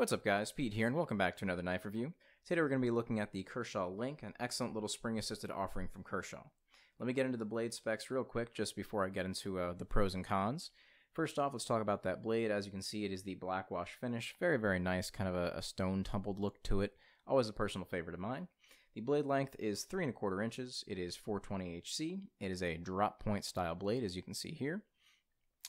What's up guys, Pete here and welcome back to another knife review. Today we're going to be looking at the Kershaw Link, an excellent little spring assisted offering from Kershaw. Let me get into the blade specs real quick just before I get into the pros and cons. First off, let's talk about that blade. As you can see, it is the black wash finish. Very, very nice, kind of a stone tumbled look to it. Always a personal favorite of mine. The blade length is 3 1/4 inches. It is 420HC. It is a drop point style blade, as you can see here.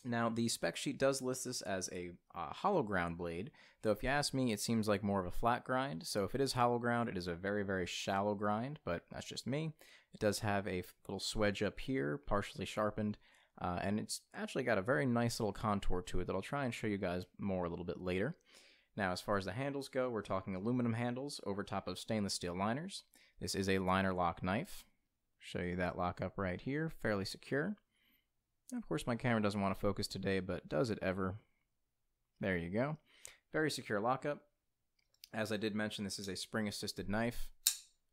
Now, the spec sheet does list this as a hollow ground blade, though if you ask me, it seems like more of a flat grind. So if it is hollow ground, it is a very, very shallow grind, but that's just me. It does have a little swedge up here, partially sharpened, and it's actually got a very nice little contour to it that I'll try and show you guys more a little bit later. Now, as far as the handles go, we're talking aluminum handles over top of stainless steel liners. This is a liner lock knife. Show you that lock up right here, fairly secure. Of course, my camera doesn't want to focus today, but does it ever? There you go. Very secure lockup. As I did mention, this is a spring-assisted knife.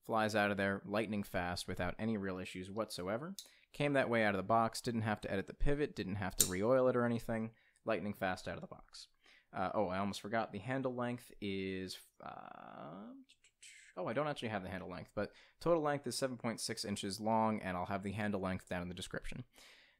Flies out of there lightning fast without any real issues whatsoever. Came that way out of the box. Didn't have to edit the pivot. Didn't have to re-oil it or anything. Lightning fast out of the box. Oh, I almost forgot. The handle length is... I don't actually have the handle length, but total length is 7.6 inches long, and I'll have the handle length down in the description.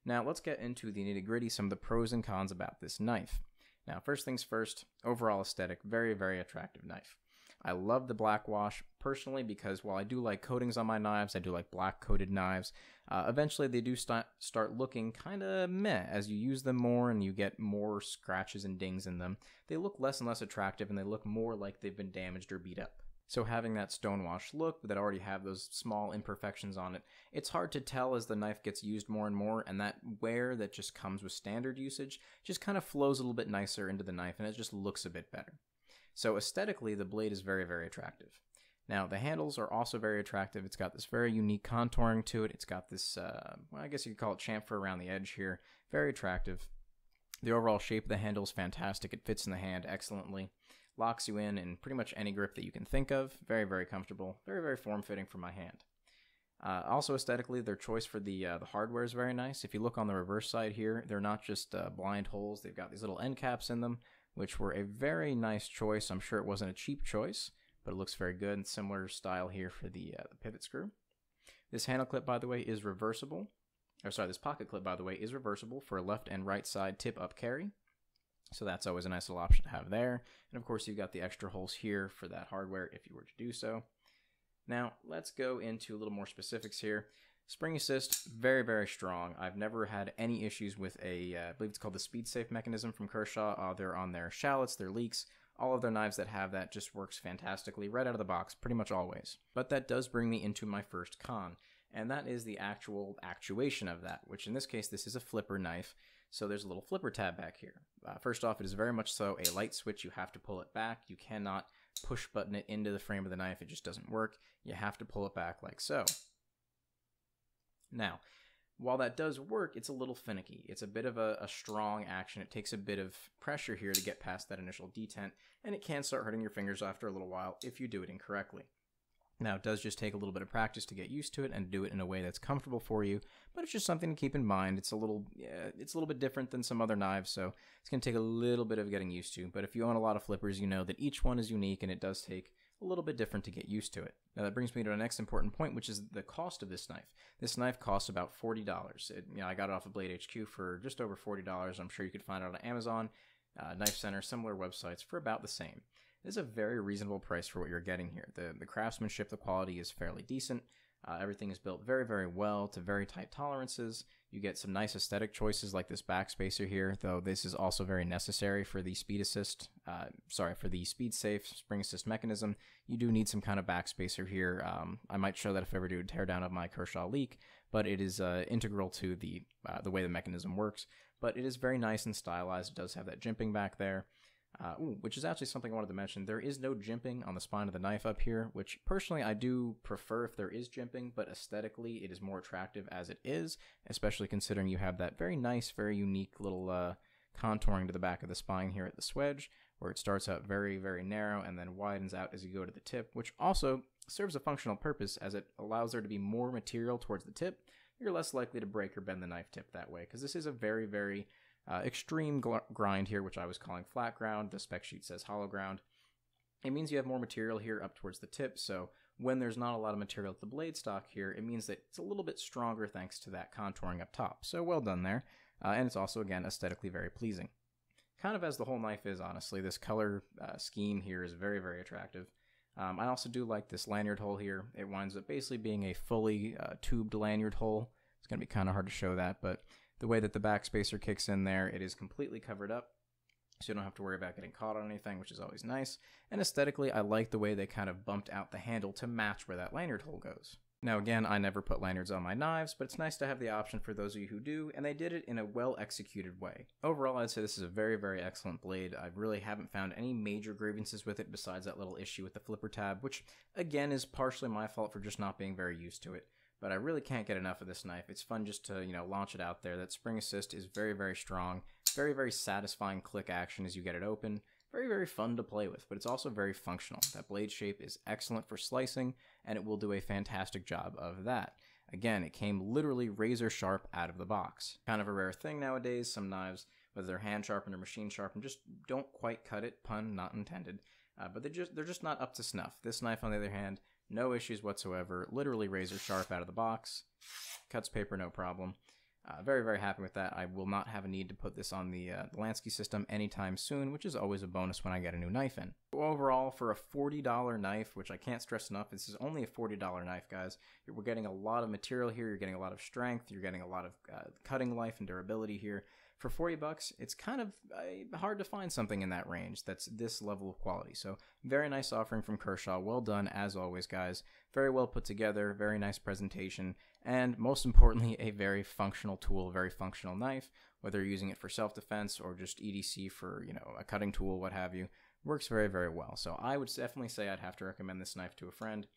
Now, let's get into the nitty-gritty, some of the pros and cons about this knife. Now, first things first, overall aesthetic, very, very attractive knife. I love the black wash personally because while I do like coatings on my knives, I do like black-coated knives, eventually they do start looking kind of meh. As you use them more and you get more scratches and dings in them, they look less and less attractive and they look more like they've been damaged or beat up. So having that stonewashed look that already have those small imperfections on it, it's hard to tell as the knife gets used more and more, and that wear that just comes with standard usage just kind of flows a little bit nicer into the knife, and it just looks a bit better. So aesthetically, the blade is very, very attractive. Now, the handles are also very attractive. It's got this very unique contouring to it. It's got this, well, I guess you could call it chamfer around the edge here. Very attractive. The overall shape of the handle is fantastic. It fits in the hand excellently. Locks you in pretty much any grip that you can think of. Very, very comfortable. Very, very form-fitting for my hand. Also, aesthetically, their choice for the hardware is very nice. If you look on the reverse side here, they're not just blind holes. They've got these little end caps in them, which were a very nice choice. I'm sure it wasn't a cheap choice, but it looks very good. And similar style here for the pivot screw. This handle clip, by the way, is reversible. Or sorry, this pocket clip, by the way, is reversible for a left and right side tip-up carry. So that's always a nice little option to have there. And of course, you've got the extra holes here for that hardware if you were to do so. Now, let's go into a little more specifics here. Spring assist, very, very strong. I've never had any issues with a, I believe it's called the Speed Safe mechanism from Kershaw. They're on their shallots, their leaks. All of their knives that have that just works fantastically right out of the box, pretty much always. But that does bring me into my first con, and that is the actual actuation of that, which in this case, this is a flipper knife. So there's a little flipper tab back here. First off, it is very much so a light switch. You have to pull it back. You cannot push button it into the frame of the knife. It just doesn't work. You have to pull it back like so. Now, while that does work, it's a little finicky. It's a bit of a strong action. It takes a bit of pressure here to get past that initial detent, and it can start hurting your fingers after a little while if you do it incorrectly. Now, it does just take a little bit of practice to get used to it and do it in a way that's comfortable for you, but it's just something to keep in mind. It's a little bit different than some other knives, so it's going to take a little bit of getting used to, but if you own a lot of flippers, you know that each one is unique, and it does take a little bit different to get used to it. Now, that brings me to the next important point, which is the cost of this knife. This knife costs about $40. I got it off of Blade HQ for just over $40. I'm sure you could find it on Amazon, Knife Center, similar websites for about the same. This is a very reasonable price for what you're getting here. The craftsmanship, the quality is fairly decent. Everything is built very, very well to very tight tolerances. You get some nice aesthetic choices like this backspacer here, though this is also very necessary for the speed safe spring assist mechanism. You do need some kind of backspacer here. I might show that if I ever do a teardown of my Kershaw Link, but it is integral to the way the mechanism works. But it is very nice and stylized. It does have that jimping back there. Which is actually something I wanted to mention. There is no jimping on the spine of the knife up here, which personally I do prefer if there is jimping, but aesthetically it is more attractive as it is, especially considering you have that very nice, very unique little contouring to the back of the spine here at the swedge, where it starts out very, very narrow and then widens out as you go to the tip, which also serves a functional purpose as it allows there to be more material towards the tip. You're less likely to break or bend the knife tip that way, because this is a very, very extreme grind here, which I was calling flat ground. The spec sheet says hollow ground. it means you have more material here up towards the tip, so when there's not a lot of material at the blade stock here, it means that it's a little bit stronger thanks to that contouring up top. So well done there, and it's also, again, aesthetically very pleasing. Kind of as the whole knife is, honestly. This color scheme here is very, very attractive. I also do like this lanyard hole here. It winds up basically being a fully tubed lanyard hole. It's going to be kind of hard to show that, but the way that the back spacer kicks in there, it is completely covered up, so you don't have to worry about getting caught on anything, which is always nice. And aesthetically, I like the way they kind of bumped out the handle to match where that lanyard hole goes. Now again, I never put lanyards on my knives, but it's nice to have the option for those of you who do, and they did it in a well-executed way. Overall, I'd say this is a very, very excellent blade. I really haven't found any major grievances with it besides that little issue with the flipper tab, which again is partially my fault for just not being very used to it. But I really can't get enough of this knife. It's fun just to, you know, launch it out there. That spring assist is very, very strong. Very, very satisfying click action as you get it open. Very, very fun to play with, but it's also very functional. That blade shape is excellent for slicing, and it will do a fantastic job of that. Again, it came literally razor sharp out of the box. Kind of a rare thing nowadays. Some knives, whether they're hand sharpened or machine sharpened, just don't quite cut it, pun not intended. But they're just not up to snuff. This knife, on the other hand, no issues whatsoever, literally razor sharp out of the box, cuts paper no problem. Very, very happy with that. I will not have a need to put this on the Lansky system anytime soon, which is always a bonus when I get a new knife in. Overall, for a $40 knife, which I can't stress enough, this is only a $40 knife, guys. We're getting a lot of material here, you're getting a lot of strength, you're getting a lot of cutting life and durability here. For 40 bucks, it's kind of hard to find something in that range that's this level of quality. So very nice offering from Kershaw. Well done, as always, guys. Very well put together, very nice presentation, and most importantly, a very functional tool, a very functional knife, whether you're using it for self-defense or just EDC for, you know, a cutting tool, what have you. Works very, very well. So I would definitely say I'd have to recommend this knife to a friend.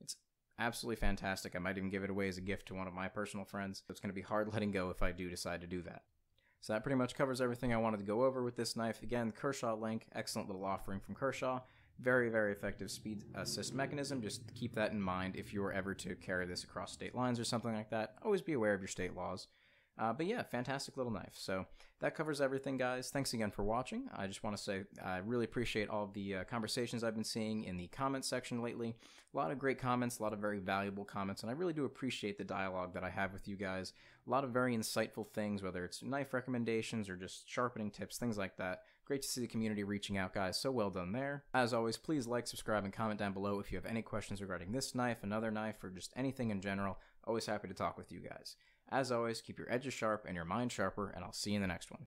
It's absolutely fantastic. I might even give it away as a gift to one of my personal friends. It's going to be hard letting go if I do decide to do that. So that pretty much covers everything I wanted to go over with this knife. Again, Kershaw Link, excellent little offering from Kershaw. Very, very effective speed assist mechanism. Just keep that in mind if you were ever to carry this across state lines or something like that. Always be aware of your state laws. But yeah, fantastic little knife. So that covers everything, guys. Thanks again for watching. I just want to say I really appreciate all the conversations I've been seeing in the comments section lately. A lot of great comments, a lot of very valuable comments, and I really do appreciate the dialogue that I have with you guys. A lot of very insightful things, whether it's knife recommendations or just sharpening tips, things like that. Great to see the community reaching out, guys, so well done there. As always, please like, subscribe, and comment down below if you have any questions regarding this knife, another knife, or just anything in general. Always happy to talk with you guys. As always, keep your edges sharp and your mind sharper, and I'll see you in the next one.